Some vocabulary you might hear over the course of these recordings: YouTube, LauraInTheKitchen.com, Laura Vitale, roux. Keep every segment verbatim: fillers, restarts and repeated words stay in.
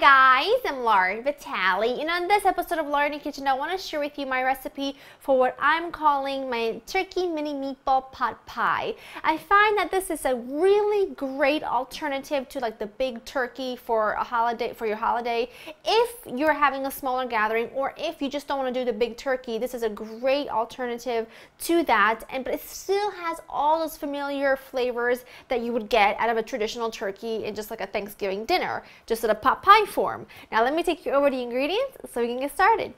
Hi guys, I'm Laura Vitale, and on this episode of Laura in the Kitchen, I want to share with you my recipe for what I'm calling my turkey mini meatball pot pie. I find that this is a really great alternative to like the big turkey for a holiday, for your holiday. If you're having a smaller gathering, or if you just don't want to do the big turkey, this is a great alternative to that. And but it still has all those familiar flavors that you would get out of a traditional turkey and just like a Thanksgiving dinner, just at a pot pie form. Now let me take you over the ingredients so we can get started.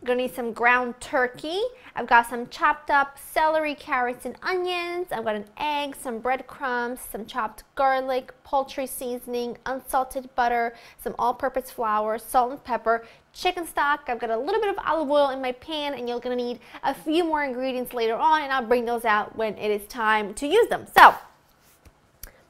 I'm gonna need some ground turkey. I've got some chopped up celery, carrots, and onions. I've got an egg, some breadcrumbs, some chopped garlic, poultry seasoning, unsalted butter, some all-purpose flour, salt and pepper, chicken stock. I've got a little bit of olive oil in my pan, and you're gonna need a few more ingredients later on, and I'll bring those out when it is time to use them. So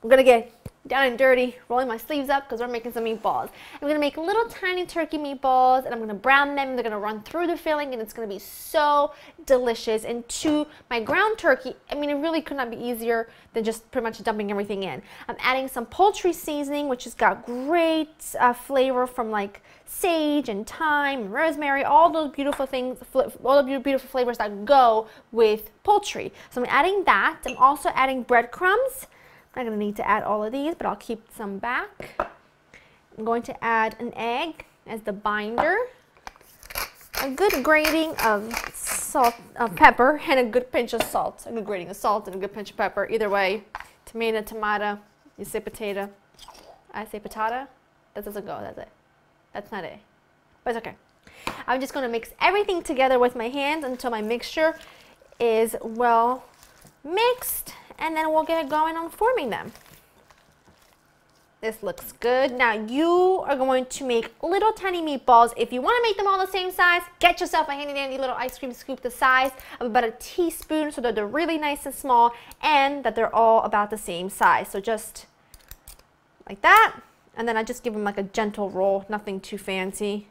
I'm gonna get down and dirty, rolling my sleeves up because we're making some meatballs. I'm gonna make little tiny turkey meatballs, and I'm gonna brown them. They're gonna run through the filling, and it's gonna be so delicious. And to my ground turkey, I mean, it really could not be easier than just pretty much dumping everything in. I'm adding some poultry seasoning, which has got great uh, flavor from like sage and thyme and rosemary, all those beautiful things, all the beautiful flavors that go with poultry. So I'm adding that. I'm also adding breadcrumbs. I'm going to need to add all of these, but I'll keep some back. I'm going to add an egg as the binder, a good grating of salt, of pepper, and a good pinch of salt. A good grating of salt and a good pinch of pepper. Either way, tomato, tomato, you say potato, I say patata. That doesn't go, that's it. That's not it, but it's okay. I'm just going to mix everything together with my hands until my mixture is well mixed, and then we'll get going on forming them. This looks good. Now you are going to make little tiny meatballs. If you want to make them all the same size, get yourself a handy dandy little ice cream scoop the size of about a teaspoon so that they're really nice and small and that they're all about the same size. So just like that. And then I just give them like a gentle roll, nothing too fancy.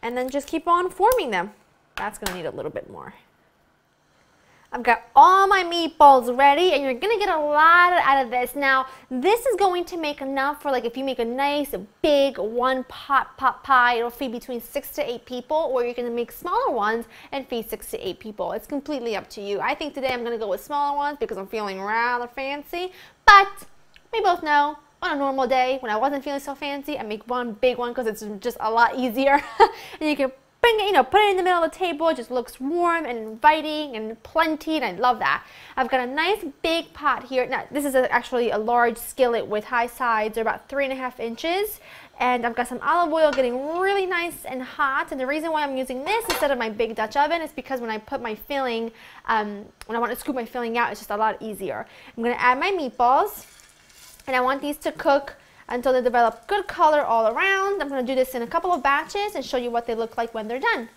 And then just keep on forming them. That's gonna need a little bit more. I've got all my meatballs ready, and you're gonna get a lot out of this. Now, this is going to make enough for like if you make a nice big one pot pot pie, it'll feed between six to eight people, or you're gonna make smaller ones and feed six to eight people. It's completely up to you. I think today I'm gonna go with smaller ones because I'm feeling rather fancy, but we both know on a normal day when I wasn't feeling so fancy, I make one big one because it's just a lot easier, and you can bring it, you know, put it in the middle of the table. It just looks warm and inviting and plenty, and I love that. I've got a nice big pot here. Now, this is a, actually a large skillet with high sides. They're about three and a half inches. And I've got some olive oil getting really nice and hot. And the reason why I'm using this instead of my big Dutch oven is because when I put my filling, um, when I want to scoop my filling out, it's just a lot easier. I'm going to add my meatballs, and I want these to cook until they develop good color all around. I'm going to do this in a couple of batches and show you what they look like when they're done.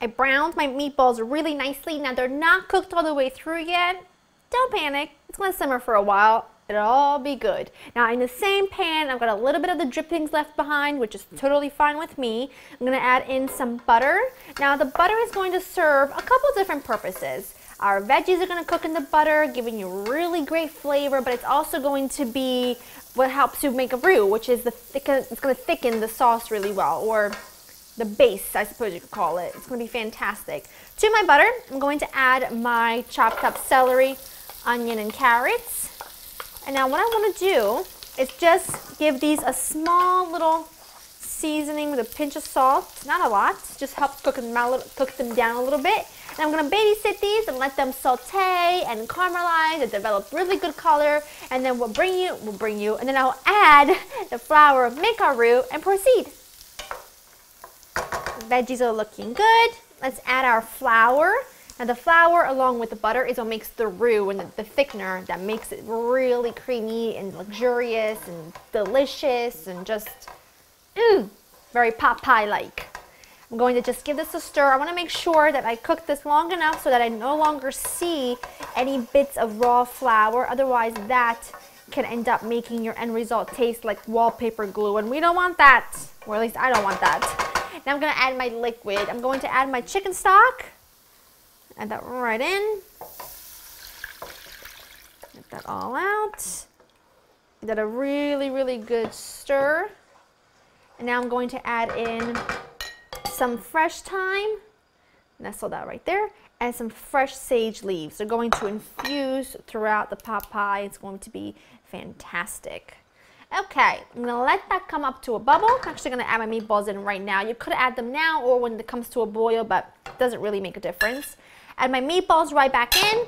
I browned my meatballs really nicely. Now they're not cooked all the way through yet. Don't panic. It's going to simmer for a while. It'll all be good. Now in the same pan, I've got a little bit of the drippings left behind, which is totally fine with me. I'm going to add in some butter. Now the butter is going to serve a couple different purposes. Our veggies are going to cook in the butter, giving you really great flavor, but it's also going to be what helps you make a roux, which is the thicken, it's going to thicken the sauce really well, or the base, I suppose you could call it. It's going to be fantastic. To my butter, I'm going to add my chopped up celery, onion, and carrots. And now what I want to do is just give these a small little seasoning with a pinch of salt, not a lot, just helps cook them, out, cook them down a little bit. And I'm going to babysit these and let them saute and caramelize and develop really good color. And then we'll bring you, we'll bring you, and then I'll add the flour, make our roux, and proceed. Veggies are looking good. Let's add our flour. Now the flour along with the butter is what makes the roux and the, the thickener that makes it really creamy and luxurious and delicious and just, ooh, very pot pie-like. I'm going to just give this a stir. I want to make sure that I cook this long enough so that I no longer see any bits of raw flour. Otherwise, that can end up making your end result taste like wallpaper glue. And we don't want that. Or at least I don't want that. Now I'm going to add my liquid. I'm going to add my chicken stock. Add that right in. Get that all out. Give that a really, really good stir. And now I'm going to add in some fresh thyme, nestle that right there, and some fresh sage leaves. They're going to infuse throughout the pot pie. It's going to be fantastic. Okay, I'm going to let that come up to a bubble. I'm actually going to add my meatballs in right now. You could add them now or when it comes to a boil, but it doesn't really make a difference. Add my meatballs right back in.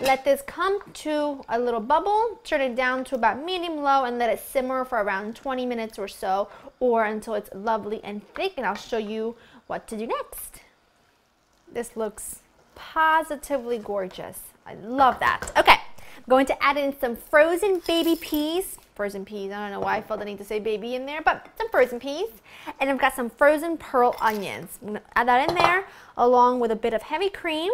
Let this come to a little bubble, turn it down to about medium low, and let it simmer for around twenty minutes or so, or until it's lovely and thick, and I'll show you what to do next. This looks positively gorgeous. I love that. Okay, I'm going to add in some frozen baby peas. Frozen peas, I don't know why I felt the need to say baby in there, but some frozen peas. And I've got some frozen pearl onions. I'm going to add that in there along with a bit of heavy cream.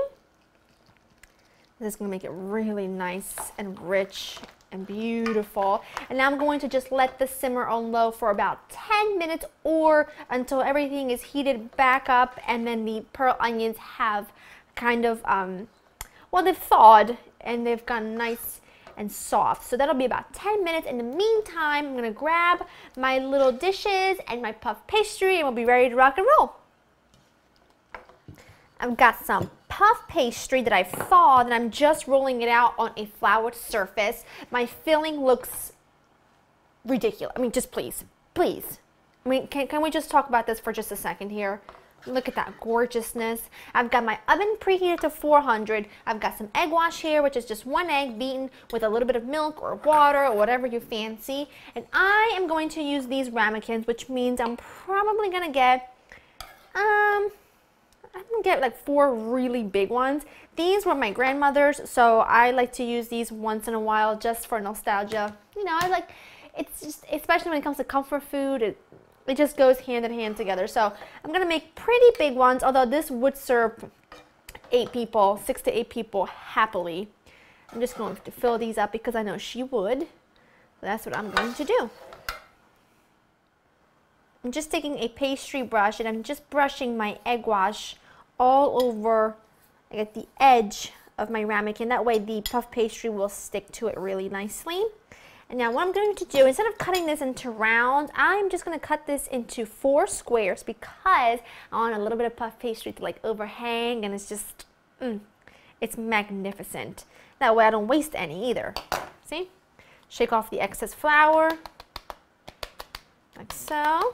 This is going to make it really nice and rich and beautiful. And now I'm going to just let this simmer on low for about ten minutes or until everything is heated back up and then the pearl onions have kind of, um, well, they've thawed and they've gotten nice and soft. So that'll be about ten minutes. In the meantime, I'm going to grab my little dishes and my puff pastry and we'll be ready to rock and roll. I've got some puff pastry that I've thawed and I'm just rolling it out on a floured surface. My filling looks ridiculous. I mean, just please, please. I mean, can, can we just talk about this for just a second here? Look at that gorgeousness. I've got my oven preheated to four hundred. I've got some egg wash here, which is just one egg beaten with a little bit of milk or water or whatever you fancy. And I am going to use these ramekins, which means I'm probably going to get, um... I'm gonna get like four really big ones. These were my grandmother's, so I like to use these once in a while just for nostalgia. You know, I like, it's just, especially when it comes to comfort food, it, it just goes hand in hand together. So I'm gonna make pretty big ones, although this would serve eight people, six to eight people happily. I'm just going to fill these up because I know she would. So that's what I'm going to do. I'm just taking a pastry brush and I'm just brushing my egg wash all over at the edge of my ramekin. That way the puff pastry will stick to it really nicely. And now what I'm going to do, instead of cutting this into rounds, I'm just going to cut this into four squares because I want a little bit of puff pastry to like overhang, and it's just, mm, it's magnificent. That way I don't waste any either. See? Shake off the excess flour, like so.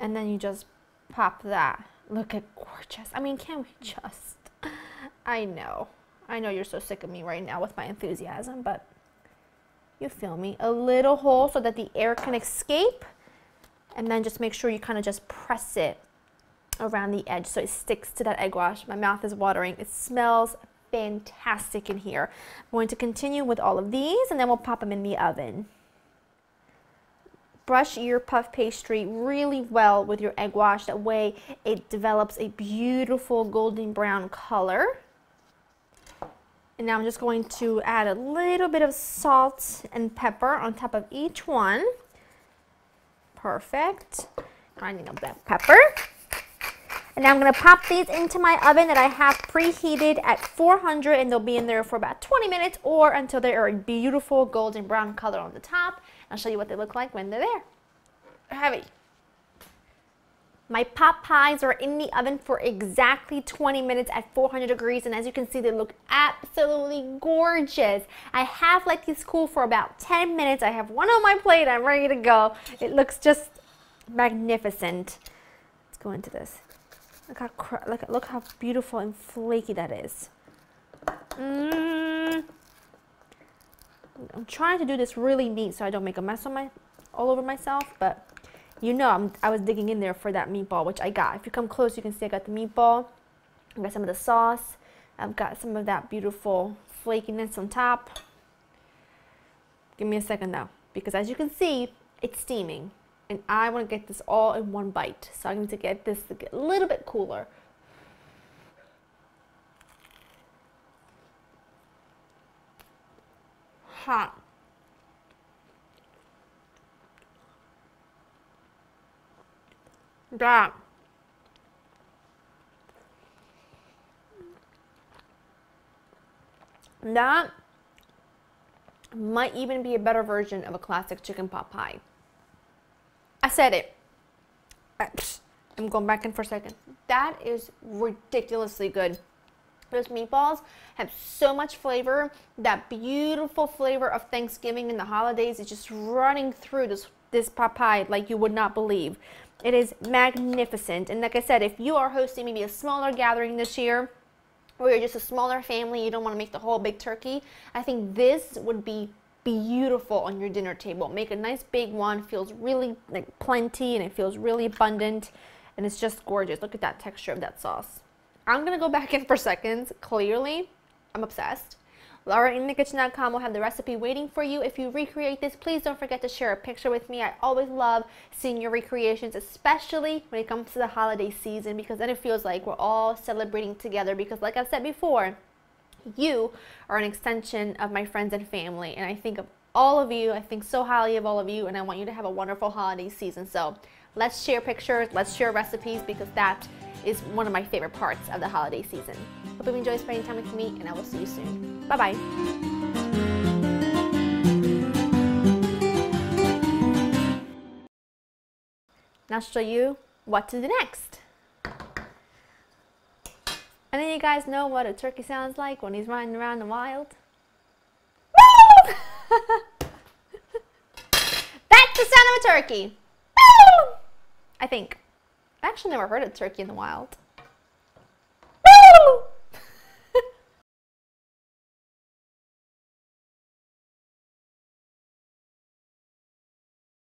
And then you just pop that. Look at gorgeous. I mean, can't we just? I know. I know you're so sick of me right now with my enthusiasm, but you feel me. A little hole so that the air can escape. And then just make sure you kind of just press it around the edge so it sticks to that egg wash. My mouth is watering. It smells fantastic in here. I'm going to continue with all of these and then we'll pop them in the oven. Brush your puff pastry really well with your egg wash. That way it develops a beautiful golden brown color. And now I'm just going to add a little bit of salt and pepper on top of each one. Perfect. Grinding up that pepper. And now I'm going to pop these into my oven that I have preheated at four hundred, and they'll be in there for about twenty minutes or until they are a beautiful golden brown color on the top. I'll show you what they look like when they're there. Heavy. My pot pies are in the oven for exactly twenty minutes at four hundred degrees, and as you can see, they look absolutely gorgeous. I have let these cool for about ten minutes. I have one on my plate. I'm ready to go. It looks just magnificent. Let's go into this. Look how, look, look how beautiful and flaky that is. Mm. I'm trying to do this really neat so I don't make a mess on my, all over myself, but you know I'm, I was digging in there for that meatball, which I got. If you come close, you can see I got the meatball. I got some of the sauce. I've got some of that beautiful flakiness on top. Give me a second though, because as you can see, it's steaming. And I want to get this all in one bite, so I need to get this to get a little bit cooler. Hot. That. That might even be a better version of a classic chicken pot pie. I said it. I'm going back in for a second. That is ridiculously good. Those meatballs have so much flavor. That beautiful flavor of Thanksgiving and the holidays is just running through this this pot pie like you would not believe. It is magnificent. And like I said, if you are hosting maybe a smaller gathering this year, or you're just a smaller family, you don't want to make the whole big turkey, I think this would be beautiful on your dinner table. Make a nice big one. Feels really like plenty, and it feels really abundant, and it's just gorgeous. Look at that texture of that sauce. I'm gonna go back in for seconds. Clearly, I'm obsessed. Laura in the kitchen dot com will have the recipe waiting for you. If you recreate this, please don't forget to share a picture with me. I always love seeing your recreations, especially when it comes to the holiday season, because then it feels like we're all celebrating together, because like I've said before, you are an extension of my friends and family, and I think of all of you. I think so highly of all of you, and I want you to have a wonderful holiday season. So let's share pictures, let's share recipes, because that is one of my favorite parts of the holiday season. Hope you enjoy spending time with me, and I will see you soon. Bye-bye. Now I'll show you what to do next. And then you guys know what a turkey sounds like when he's running around the wild. That's the sound of a turkey. I think. I've actually never heard a turkey in the wild.